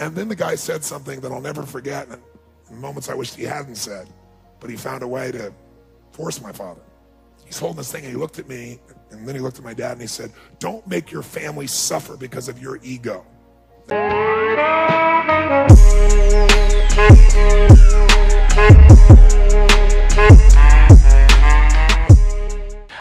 And then the guy said something that I'll never forget, and in moments I wished he hadn't said, but he found a way to force my father. He's holding this thing, and he looked at me, and then he looked at my dad, and he said, "Don't make your family suffer because of your ego."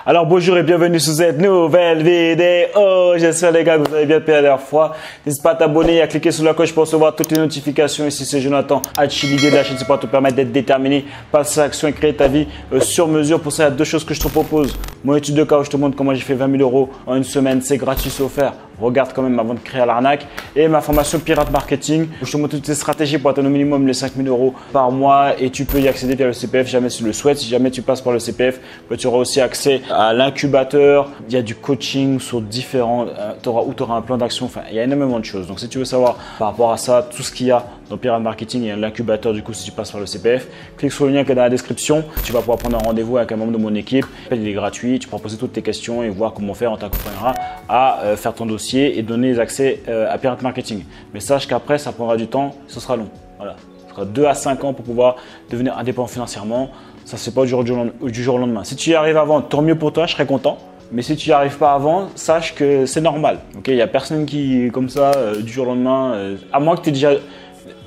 Alors bonjour et bienvenue sur cette nouvelle vidéo. J'espère les gars que vous avez bien payé la dernière fois. N'hésitez pas à t'abonner et à cliquer sur la cloche pour recevoir toutes les notifications. Ici c'est Jonathan, Hachi, l'idée de la chaîne, c'est pour te permettre d'être déterminé, passer à l'action et créer ta vie sur mesure. Pour ça, il y a deux choses que je te propose. Mon étude de cas où je te montre comment j'ai fait 20 000 euros en une semaine, c'est gratuit, c'est offert. Regarde quand même avant de créer l'arnaque. Et ma formation Pirate Marketing, où je te montre toutes tes stratégies pour atteindre au minimum les 5 000 euros par mois. Et tu peux y accéder via le CPF, jamais tu le souhaites. Si jamais tu passes par le CPF, tu auras aussi accès à l'incubateur. Il y a du coaching sur différents, tu auras un plan d'action. Enfin, il y a énormément de choses. Donc si tu veux savoir par rapport à ça, tout ce qu'il y a dans Pirate Marketing et l'incubateur, du coup, si tu passes par le CPF, clique sur le lien qui est dans la description. Tu vas pouvoir prendre un rendez-vous avec un membre de mon équipe. Il est gratuit. Tu pourras poser toutes tes questions et voir comment faire. On t'accompagnera à faire ton dossier et donner les accès à Pirate Marketing. Mais sache qu'après, ça prendra du temps, ce sera long. Voilà, ça sera 2 à 5 ans pour pouvoir devenir indépendant financièrement. Ça ne se fait pas du jour au lendemain. Si tu y arrives avant, tant mieux pour toi, je serai content. Mais si tu n'y arrives pas avant, sache que c'est normal. Okay, il n'y a personne qui, comme ça, du jour au lendemain, à moins que tu aies déjà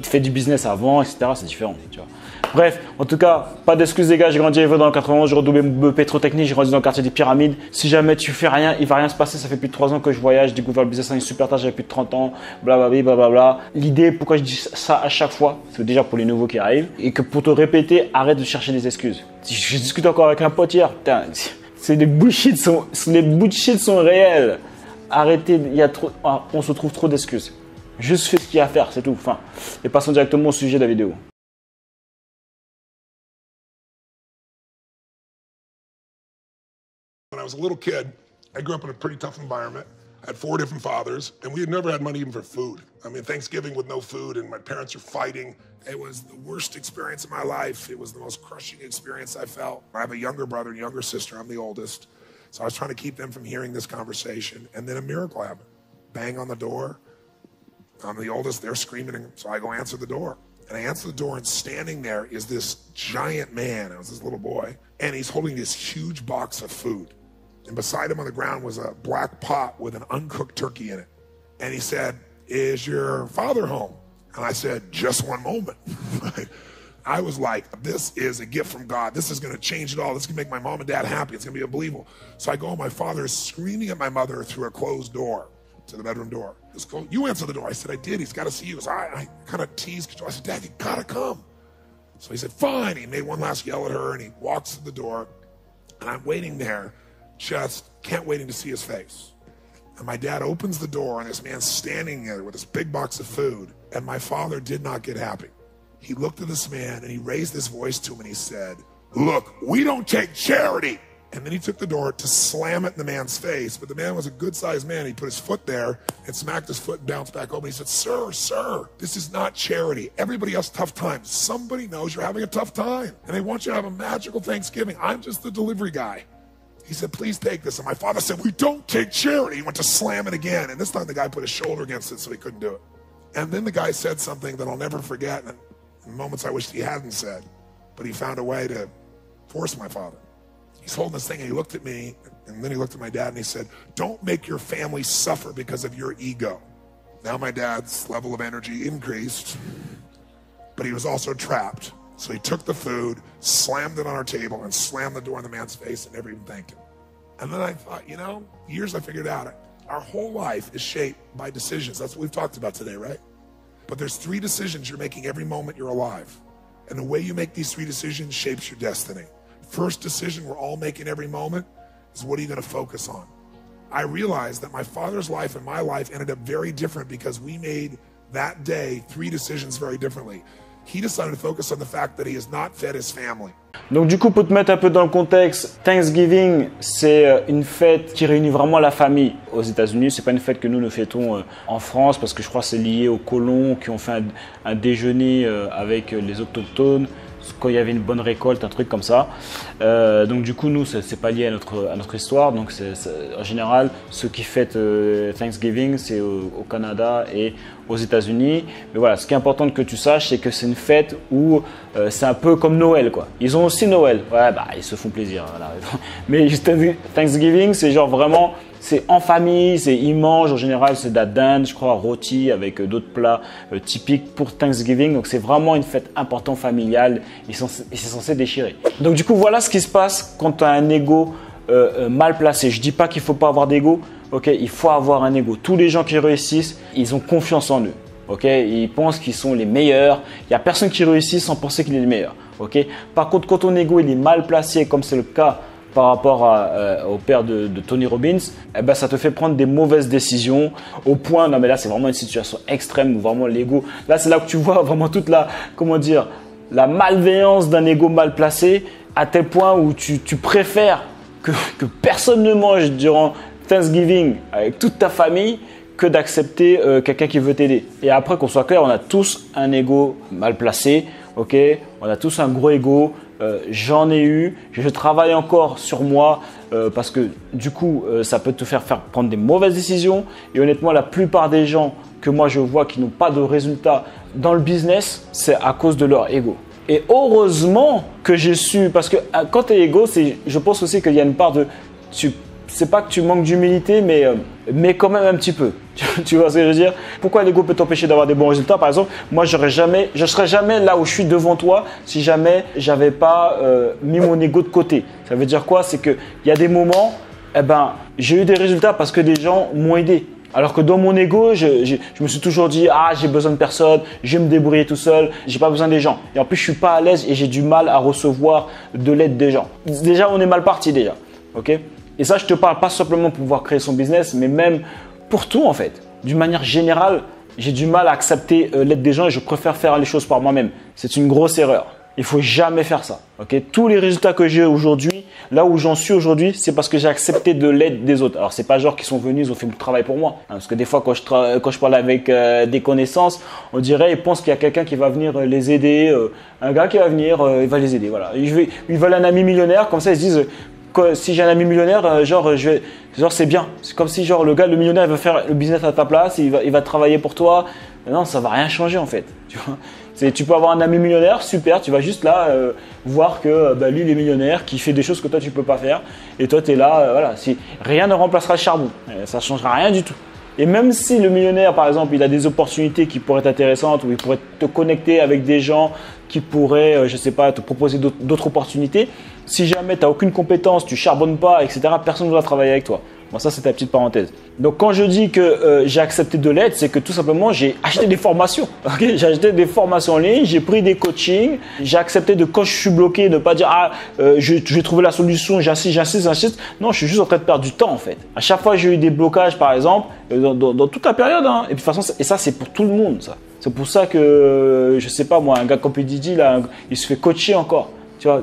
fait du business avant, etc. C'est différent, tu vois. Bref, en tout cas, pas d'excuses les gars, j'ai grandi avec vous dans le 91, j'ai redoublé mon pétrotechnique, j'ai grandi dans le quartier des Pyramides. Si jamais tu fais rien, il va rien se passer, ça fait plus de 3 ans que je voyage, j'ai découvert le business, super tard, j'avais plus de 30 ans, blablabla, blablabla. L'idée, pourquoi je dis ça à chaque fois, c'est déjà pour les nouveaux qui arrivent, et que pour te répéter, arrête de chercher des excuses. Je discute encore avec un pote hier, putain, les bullshit sont réels. Arrêtez, on se trouve trop d'excuses. Juste fais ce qu'il y a à faire, c'est tout, enfin, et passons directement au sujet de la vidéo. When I was a little kid, I grew up in a pretty tough environment. I had 4 different fathers, and we had never had money even for food. I mean, Thanksgiving with no food, and my parents are fighting. It was the worst experience of my life. It was the most crushing experience I felt. I have a younger brother and younger sister. I'm the oldest. So I was trying to keep them from hearing this conversation, and then a miracle happened. Bang on the door. I'm the oldest. They're screaming, so I go answer the door. And I answer the door, and standing there is this giant man. I was this little boy, and he's holding this huge box of food. And beside him on the ground was a black pot with an uncooked turkey in it. And he said, "Is your father home?" And I said, "Just one moment." I was like, this is a gift from God. This is going to change it all. This can make my mom and dad happy. It's going to be unbelievable. So I go, my father is screaming at my mother through a closed door to the bedroom door. He goes, "Go, you answer the door." I said, "I did. He's got to see you." So I kind of teased. I said, "Dad, you got to come." So he said, "Fine." He made one last yell at her, and he walks to the door. And I'm waiting there. Just can't wait to see his face. And my dad opens the door, and this man's standing there with this big box of food. And my father did not get happy. He looked at this man, and he raised his voice to him, and he said, "Look, we don't take charity." And then he took the door to slam it in the man's face. But the man was a good-sized man. He put his foot there and smacked his foot and bounced back open. He said, Sir, this is not charity. Everybody has tough times. Somebody knows you're having a tough time, and they want you to have a magical Thanksgiving. I'm just the delivery guy." He said, "Please take this." And my father said, "We don't take charity." He went to slam it again. And this time the guy put his shoulder against it so he couldn't do it. And then the guy said something that I'll never forget. And in moments I wished he hadn't said, but he found a way to force my father. He's holding this thing, and he looked at me, and then he looked at my dad, and he said, "Don't make your family suffer because of your ego." Now my dad's level of energy increased, but he was also trapped. So he took the food, slammed it on our table, and slammed the door in the man's face and never even thanked him. And then I thought, you know, years I figured out, our whole life is shaped by decisions. That's what we've talked about today, right? But there's 3 decisions you're making every moment you're alive. And the way you make these 3 decisions shapes your destiny. First decision we're all making every moment is, what are you going to focus on? I realized that my father's life and my life ended up very different because we made that day 3 decisions very differently. He decided to focus on the fact that he has not fed his family. Donc du coup, pour te mettre un peu dans le contexte, Thanksgiving, c'est une fête qui réunit vraiment la famille aux États-Unis. C'est pas une fête que nous fêtons en France, parce que je crois que c'est lié aux colons qui ont fait un déjeuner avec les autochtones. quand il y avait une bonne récolte, un truc comme ça. Donc du coup, nous, c'est pas lié à notre histoire. Donc en général, ceux qui fêtent Thanksgiving, c'est au Canada et aux États-Unis. Mais voilà, ce qui est important que tu saches, c'est que c'est une fête où c'est un peu comme Noël, quoi. Ils ont aussi Noël. Ouais, bah, ils se font plaisir. Voilà. Mais juste Thanksgiving, c'est genre vraiment… C'est en famille, ils mangent en général, c'est de la dinde, je crois, rôti avec d'autres plats typiques pour Thanksgiving. Donc c'est vraiment une fête importante familiale et c'est censé déchirer. Donc du coup, voilà ce qui se passe quand tu as un ego mal placé. Je dis pas qu'il faut pas avoir d'ego, ok, il faut avoir un ego. Tous les gens qui réussissent, ils ont confiance en eux, ok, ils pensent qu'ils sont les meilleurs. Il n'y a personne qui réussit sans penser qu'il est le meilleur, ok. Par contre, quand ton ego il est mal placé, comme c'est le cas par rapport au père de Tony Robbins, eh ben, ça te fait prendre des mauvaises décisions au point… Non mais là, c'est vraiment une situation extrême où vraiment l'ego… Là, c'est là que tu vois vraiment toute la… Comment dire? La malveillance d'un ego mal placé à tel point où tu préfères que personne ne mange durant Thanksgiving avec toute ta famille que d'accepter quelqu'un qui veut t'aider. Et après, qu'on soit clair, on a tous un ego mal placé, ok? On a tous un gros ego. J'en ai eu, je travaille encore sur moi parce que du coup, ça peut te faire prendre des mauvaises décisions. Et honnêtement, la plupart des gens que moi je vois qui n'ont pas de résultats dans le business, c'est à cause de leur ego. Et heureusement que j'ai su, parce que quand tu es ego, je pense aussi qu'il y a une part de… C'est pas que tu manques d'humilité, mais quand même un petit peu. Tu vois ce que je veux dire? Pourquoi l'ego peut t'empêcher d'avoir des bons résultats? Par exemple, moi, je serais jamais là où je suis devant toi si jamais j'avais pas mis mon ego de côté. Ça veut dire quoi? C'est que il y a des moments, eh ben, j'ai eu des résultats parce que des gens m'ont aidé. Alors que dans mon ego, je me suis toujours dit « Ah, j'ai besoin de personne, je vais me débrouiller tout seul, j'ai pas besoin des gens. » Et en plus, je suis pas à l'aise et j'ai du mal à recevoir de l'aide des gens. Déjà, on est mal parti déjà, ok? Et ça, je te parle pas simplement pour pouvoir créer son business, mais même pour tout en fait. D'une manière générale, j'ai du mal à accepter l'aide des gens et je préfère faire les choses par moi-même. C'est une grosse erreur. Il faut jamais faire ça. Okay? Tous les résultats que j'ai aujourd'hui, là où j'en suis aujourd'hui, c'est parce que j'ai accepté de l'aide des autres. Alors, c'est pas genre qu'ils sont venus, ils ont fait le travail pour moi. Hein, parce que des fois, quand je parle avec des connaissances, on dirait, ils pensent qu'il y a quelqu'un qui va venir les aider, un gars qui va venir, il va les aider. Voilà. Ils veulent un ami millionnaire, comme ça, ils se disent… Si j'ai un ami millionnaire, genre c'est bien. C'est comme si genre le millionnaire il va faire le business à ta place, il va travailler pour toi. Mais non, ça va rien changer en fait. Tu vois, tu peux avoir un ami millionnaire, super. Tu vas juste là voir que bah, lui il est millionnaire, qui fait des choses que toi tu peux pas faire, et toi tu es là. Voilà, rien ne remplacera le charbon, ça changera rien du tout. Et même si le millionnaire, par exemple, il a des opportunités qui pourraient être intéressantes ou il pourrait te connecter avec des gens qui pourraient, je ne sais pas, te proposer d'autres opportunités, si jamais tu n'as aucune compétence, tu ne charbonnes pas, etc., personne ne voudra travailler avec toi. Bon, ça, c'est ta petite parenthèse. Donc, quand je dis que j'ai accepté de l'aide, c'est que tout simplement, j'ai acheté des formations. Okay, j'ai acheté des formations en ligne, j'ai pris des coachings, j'ai accepté de quand je suis bloqué, de ne pas dire « Ah, j'ai trouvé la solution, j'insiste. » Non, je suis juste en train de perdre du temps en fait. À chaque fois, j'ai eu des blocages par exemple, dans toute la période. Hein. Et de toute façon, et ça, c'est pour tout le monde ça. C'est pour ça que, je ne sais pas moi, un gars comme Didi, là, il se fait coacher encore. Tu vois,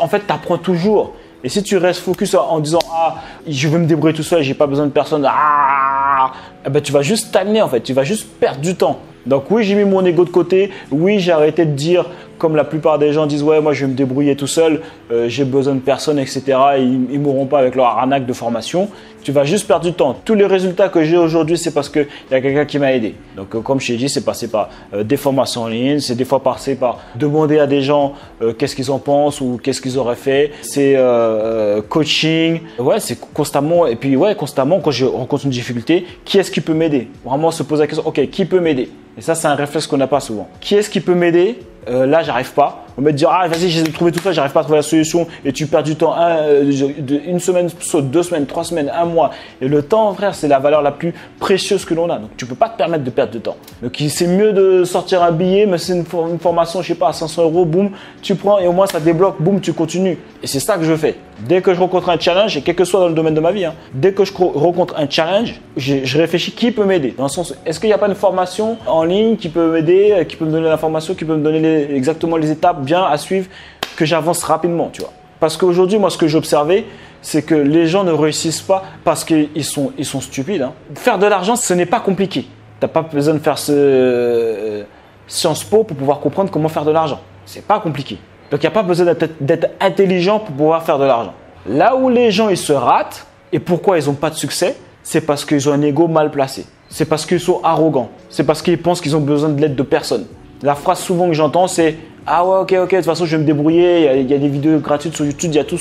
en fait, tu apprends toujours. Et si tu restes focus en disant « Ah, je veux me débrouiller tout seul, j'ai pas besoin de personne. Ah », eh ben, tu vas juste stagner en fait, tu vas juste perdre du temps. Donc oui, j'ai mis mon ego de côté. Oui, j'ai arrêté de dire, comme la plupart des gens disent « Ouais, moi je vais me débrouiller tout seul, j'ai besoin de personne, etc. » Et ils mourront pas avec leur arnaque de formation. Tu vas juste perdre du temps. Tous les résultats que j'ai aujourd'hui, c'est parce qu'il y a quelqu'un qui m'a aidé. Donc comme je t'ai dit, c'est passé par des formations en ligne, c'est des fois passé par demander à des gens qu'est-ce qu'ils en pensent ou qu'est-ce qu'ils auraient fait. C'est coaching. Ouais, c'est constamment. Et puis ouais, constamment, quand je rencontre une difficulté, qui est-ce qui peut m'aider? Vraiment se poser la question, ok, qui peut m'aider? Et ça, c'est un réflexe qu'on n'a pas souvent. Qui est-ce qui peut m'aider? Là, j'arrive pas. On va te dire « Ah, vas-y, j'ai trouvé tout ça, j'arrive pas à trouver la solution. » Et tu perds du temps, une semaine, 2 semaines, 3 semaines, 1 mois. Et le temps, frère, c'est la valeur la plus précieuse que l'on a. Donc, tu peux pas te permettre de perdre de temps. Donc, c'est mieux de sortir un billet, mais c'est une formation, je sais pas, à 500 €, boum, tu prends et au moins ça débloque, boum, tu continues. Et c'est ça que je fais. Dès que je rencontre un challenge, et quel que soit dans le domaine de ma vie, hein, dès que je rencontre un challenge, je réfléchis qui peut m'aider. Dans le sens, est-ce qu'il n'y a pas une formation en ligne qui peut m'aider, qui peut me donner l'information, qui peut me donner exactement les étapes bien à suivre, que j'avance rapidement, tu vois. Parce qu'aujourd'hui, moi, ce que j'observais, c'est que les gens ne réussissent pas parce qu'ils sont stupides. Hein. Faire de l'argent, ce n'est pas compliqué. Tu n'as pas besoin de faire Sciences Po pour pouvoir comprendre comment faire de l'argent. C'est pas compliqué. Donc, il n'y a pas besoin d'être intelligent pour pouvoir faire de l'argent. Là où les gens ils se ratent et pourquoi ils n'ont pas de succès, c'est parce qu'ils ont un ego mal placé. C'est parce qu'ils sont arrogants. C'est parce qu'ils pensent qu'ils ont besoin de l'aide de personne. La phrase souvent que j'entends, c'est « Ah ouais, ok, de toute façon, je vais me débrouiller. Il y a des vidéos gratuites sur YouTube, il y a tout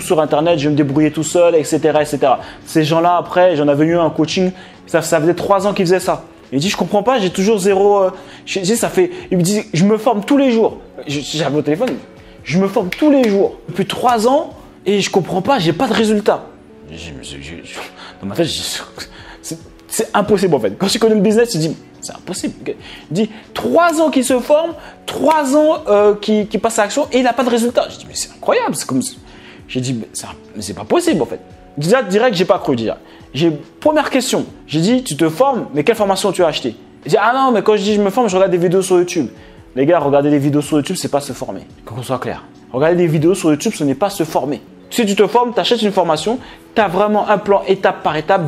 sur Internet. Je vais me débrouiller tout seul, etc. etc. » Ces gens-là, après, j'en avais eu un coaching. Ça faisait 3 ans qu'ils faisaient ça. Il dit « Je comprends pas, j'ai toujours zéro… » Il me dit « Je me forme tous les jours. » J'avais au téléphone. « Je me forme tous les jours. Depuis 3 ans et je comprends pas, j'ai pas de résultat. » Dans ma tête, c'est impossible en fait. Quand tu connais le business, tu te dis « C'est impossible. » Il dit « 3 ans qu'il se forme, 3 ans qu'il passe à l'action et il n'a pas de résultat. » Je dis « Mais c'est incroyable. » J'ai dit « Mais c'est pas possible en fait. » Déjà, direct, j'ai pas cru. Déjà. Première question, j'ai dit « Tu te formes, mais quelle formation tu as acheté ?» Il dit « Ah non, mais quand je dis « Je me forme, je regarde des vidéos sur YouTube. » Les gars, regarder des vidéos sur YouTube, c'est pas se former. Qu'on soit clair. Regarder des vidéos sur YouTube, ce n'est pas se former. Si tu te formes, tu achètes une formation, tu as vraiment un plan étape par étape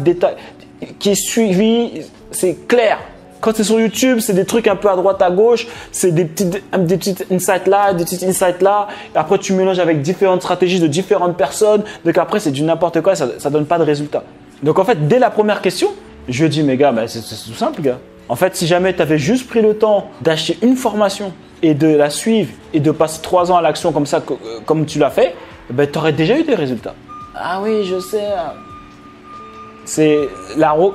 qui est suivi, c'est clair. Quand c'est sur YouTube, c'est des trucs un peu à droite, à gauche, c'est des petites insights là, des petites insights là. Après, tu mélanges avec différentes stratégies de différentes personnes. Donc après, c'est du n'importe quoi, ça ne donne pas de résultat. Donc en fait, dès la première question, je dis mais gars, c'est tout simple gars. En fait, si jamais tu avais juste pris le temps d'acheter une formation et de la suivre et de passer 3 ans à l'action comme ça, comme tu l'as fait, ben, tu aurais déjà eu des résultats. Ah oui, je sais.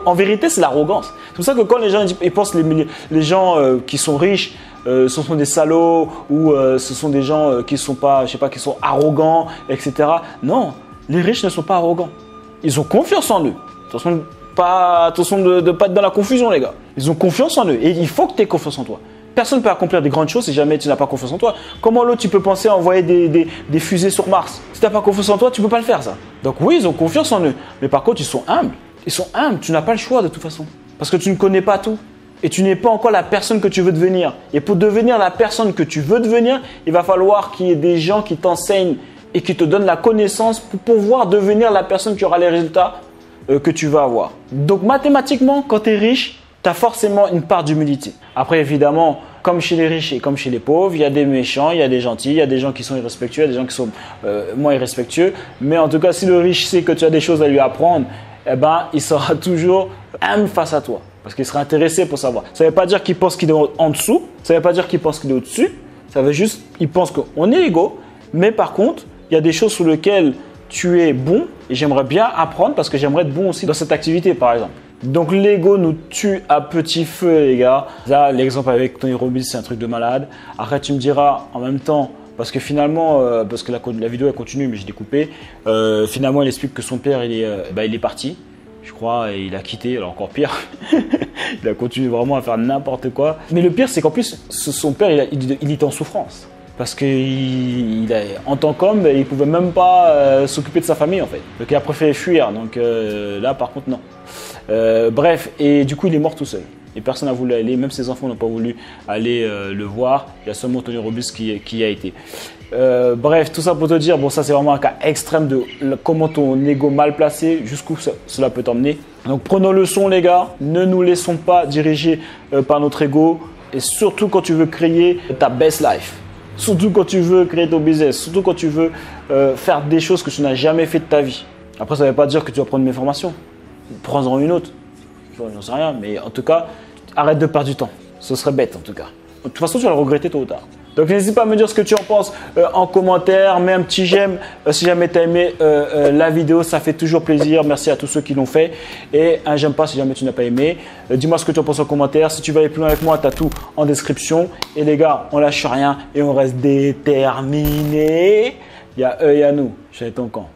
En vérité, c'est l'arrogance. C'est pour ça que quand les gens ils pensent que les gens qui sont riches, ce sont des salauds ou ce sont des gens qui sont pas, je sais pas, qui sont arrogants, etc. Non, les riches ne sont pas arrogants. Ils ont confiance en eux. Attention de ne pas être dans la confusion, les gars. Ils ont confiance en eux et il faut que tu aies confiance en toi. Personne ne peut accomplir des grandes choses si jamais tu n'as pas confiance en toi. Comment l'autre, tu peux penser à envoyer des fusées sur Mars? Si tu n'as pas confiance en toi, tu ne peux pas le faire, ça. Donc oui, ils ont confiance en eux. Mais par contre, ils sont humbles. Ils sont humbles. Tu n'as pas le choix de toute façon. Parce que tu ne connais pas tout. Et tu n'es pas encore la personne que tu veux devenir. Et pour devenir la personne que tu veux devenir, il va falloir qu'il y ait des gens qui t'enseignent et qui te donnent la connaissance pour pouvoir devenir la personne qui aura les résultats que tu vas avoir. Donc mathématiquement, quand tu es riche, tu as forcément une part d'humilité. Après, évidemment, comme chez les riches et comme chez les pauvres, il y a des méchants, il y a des gentils, il y a des gens qui sont irrespectueux, il y a des gens qui sont moins irrespectueux. Mais en tout cas, si le riche sait que tu as des choses à lui apprendre, eh ben, il sera toujours humble face à toi parce qu'il sera intéressé pour savoir. Ça ne veut pas dire qu'il pense qu'il est en dessous, ça ne veut pas dire qu'il pense qu'il est au-dessus, ça veut juste qu'il pense qu'on est égaux. Mais par contre, il y a des choses sur lesquelles tu es bon et j'aimerais bien apprendre parce que j'aimerais être bon aussi dans cette activité, par exemple. Donc l'ego nous tue à petit feu, les gars. Là, l'exemple avec Tony Robbins, c'est un truc de malade. Après, tu me diras en même temps, parce que finalement, parce que la vidéo elle continue, mais j'ai découpé. Finalement, elle explique que son père, il est parti, je crois, et il a quitté. Alors encore pire, il a continué vraiment à faire n'importe quoi. Mais le pire, c'est qu'en plus, son père, il était en souffrance. Parce qu'en tant qu'homme, il ne pouvait même pas s'occuper de sa famille en fait. Donc il a préféré fuir. Donc là par contre non. Bref, et du coup il est mort tout seul. Et personne n'a voulu aller, même ses enfants n'ont pas voulu aller le voir. Il y a seulement Tony Robbins qui a été. Bref, tout ça pour te dire, bon ça c'est vraiment un cas extrême de comment ton ego mal placé, jusqu'où cela peut t'emmener. Donc prenons le son les gars, ne nous laissons pas diriger par notre ego. Et surtout quand tu veux créer ta best life. Surtout quand tu veux créer ton business, surtout quand tu veux faire des choses que tu n'as jamais fait de ta vie. Après, ça ne veut pas dire que tu vas prendre mes formations. Prends-en une autre. J'en sais rien, mais en tout cas, arrête de perdre du temps. Ce serait bête en tout cas. De toute façon, tu vas le regretter tôt ou tard. Donc, n'hésite pas à me dire ce que tu en penses en commentaire. Mets un petit j'aime si jamais tu as aimé la vidéo. Ça fait toujours plaisir. Merci à tous ceux qui l'ont fait. Et un j'aime pas si jamais tu n'as pas aimé. Dis-moi ce que tu en penses en commentaire. Si tu veux aller plus loin avec moi, tu as tout en description. Et les gars, on lâche rien et on reste déterminés. Il y a eux et à nous. Je suis ton camp.